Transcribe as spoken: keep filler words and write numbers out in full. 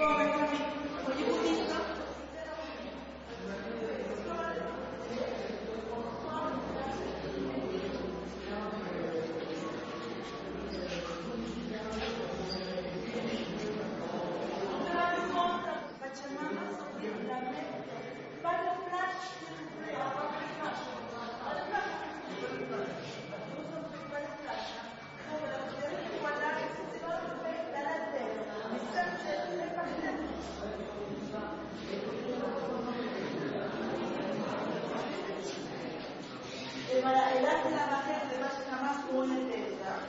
Para el arte de la magia, además, jamás hubo una intensidad.